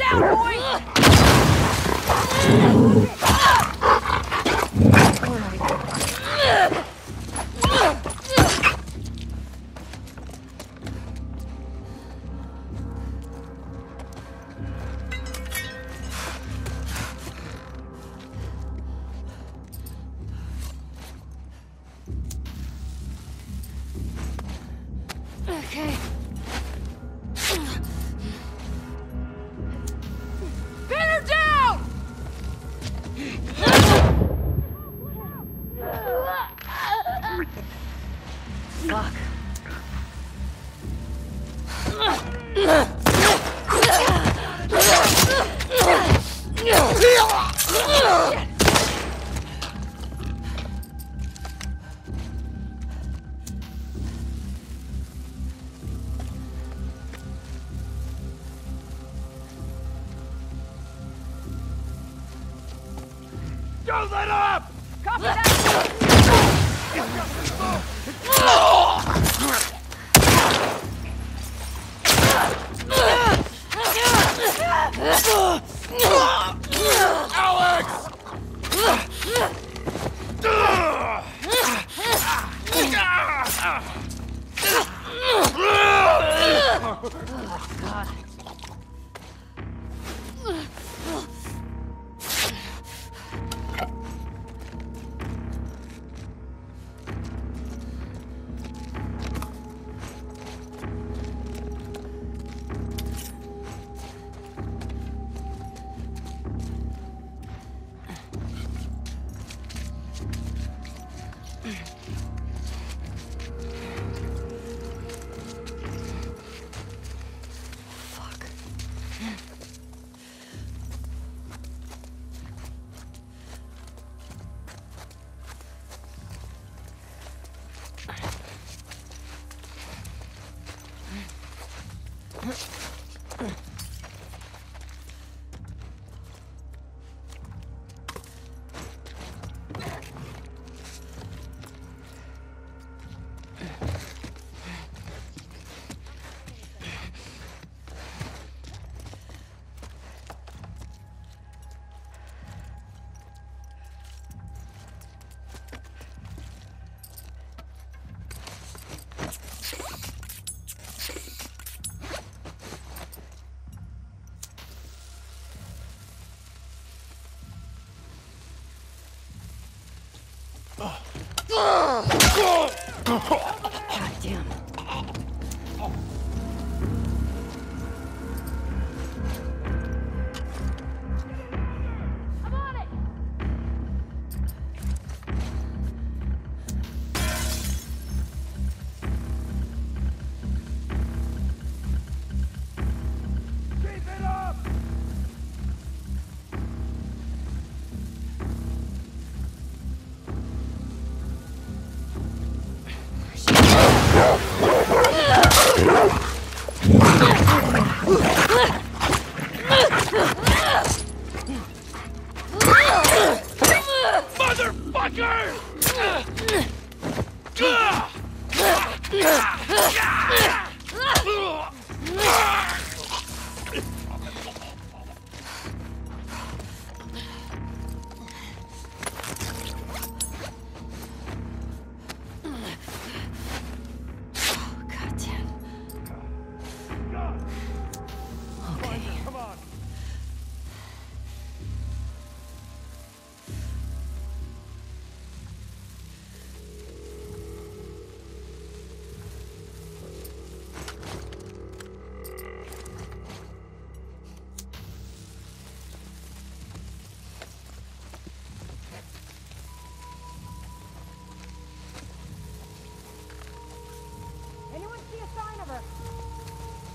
down, boy! Okay. Don't let up! Copy that! Alex! Oh, God. God damn. I'm on it. Keep it up.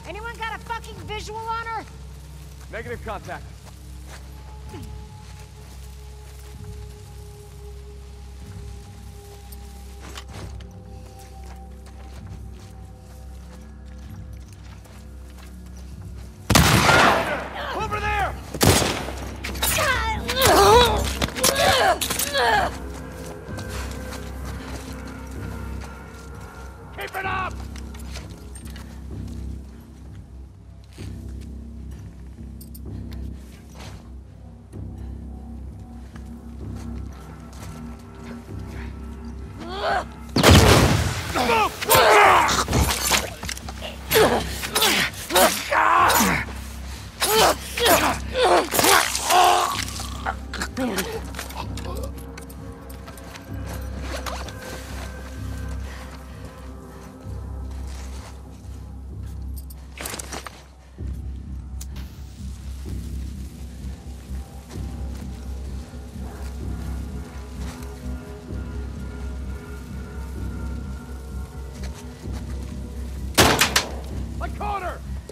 Anyone got a fucking visual on her? Negative contact. Over there! Keep it up!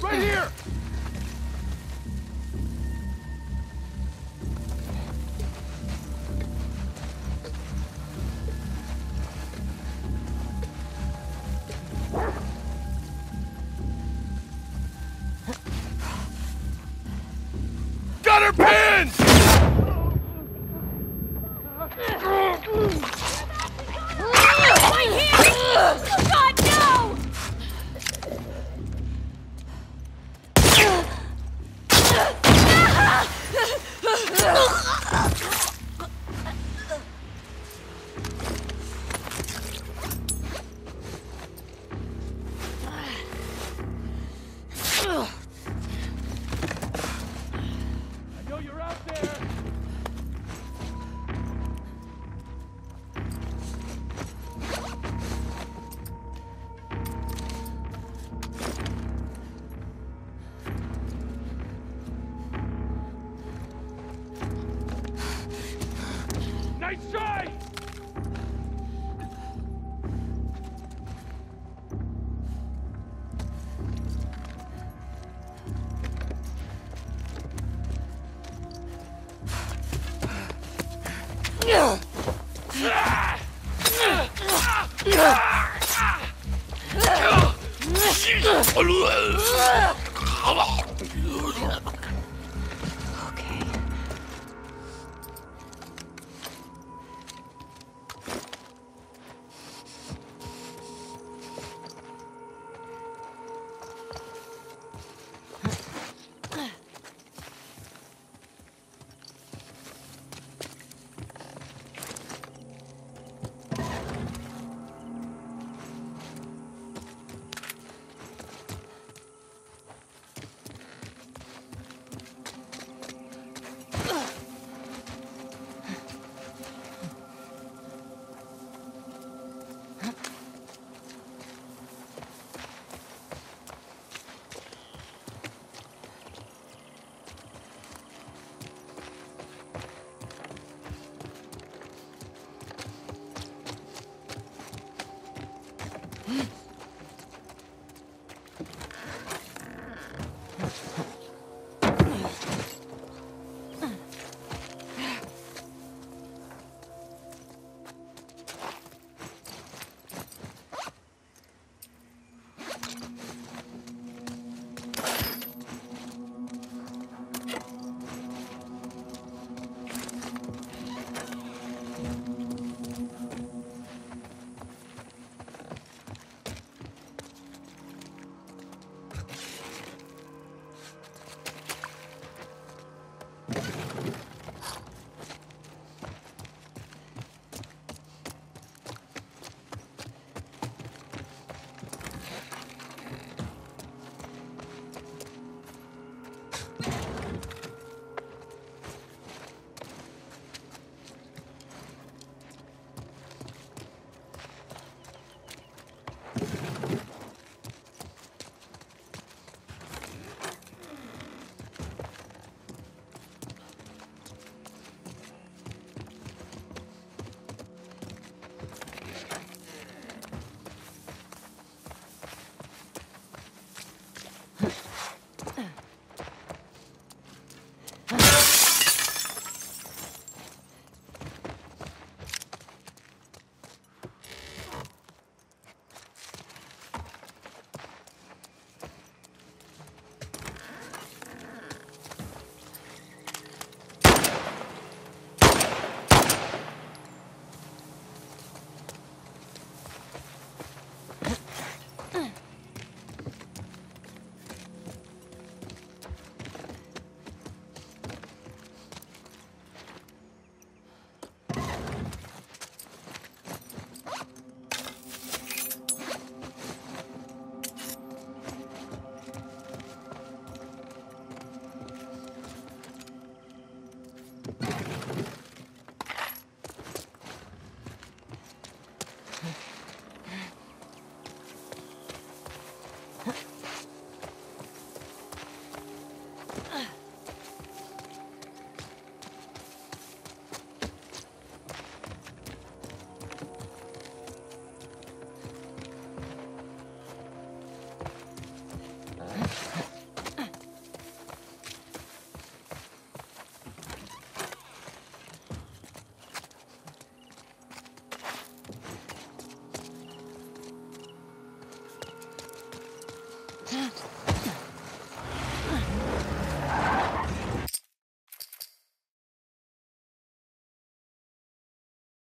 Right here! Got her pinned! My hand! Oh, God, no! Oh,